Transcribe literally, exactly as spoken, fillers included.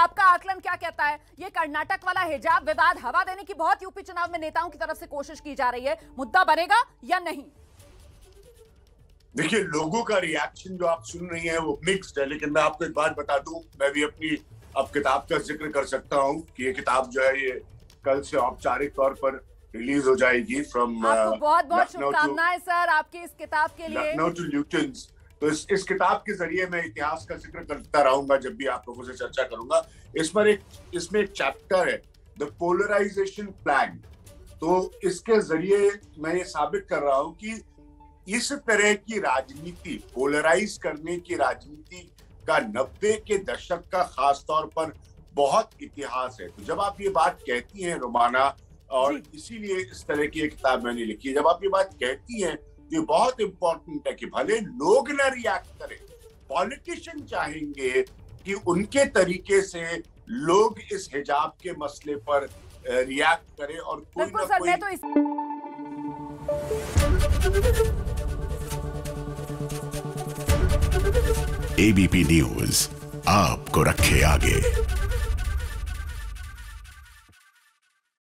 आपका आकलन क्या कहता है? ये कर्नाटक वाला हिजाब विवाद हवा देने की बहुत यूपी चुनाव में नेताओं की तरफ से कोशिश की जा रही है, मुद्दा बनेगा या नहीं? देखिए, लोगों का रिएक्शन जो आप सुन रही हैं वो मिक्स्ड है, लेकिन मैं आपको एक बात बता दूं, मैं भी अपनी अब किताब का जिक्र कर सकता हूं कि ये किताब जो है ये कल से औपचारिक तौर पर रिलीज हो जाएगी। फ्रॉम आपको बहुत बहुत शुभकामनाएं सर आपकी इस किताब के लिए। Lucknow to Newtons. तो इस इस किताब के जरिए मैं इतिहास का जिक्र करता रहूंगा जब भी आप लोगों से चर्चा करूंगा। इस पर एक इसमें एक चैप्टर है द पोलराइजेशन प्लान। तो इसके जरिए मैं ये साबित कर रहा हूँ कि इस तरह की राजनीति, पोलराइज करने की राजनीति का नब्बे के दशक का खास तौर पर बहुत इतिहास है। तो जब आप ये बात कहती हैं रोमाना, और इसीलिए इस तरह की एक किताब मैंने लिखी है, जब आप ये बात कहती हैं तो ये बहुत इंपॉर्टेंट है कि भले लोग ना रिएक्ट करें, पॉलिटिशियन चाहेंगे कि उनके तरीके से लोग इस हिजाब के मसले पर रिएक्ट करें और कोई ना कोई तो इस... एबीपी न्यूज आपको रखे आगे।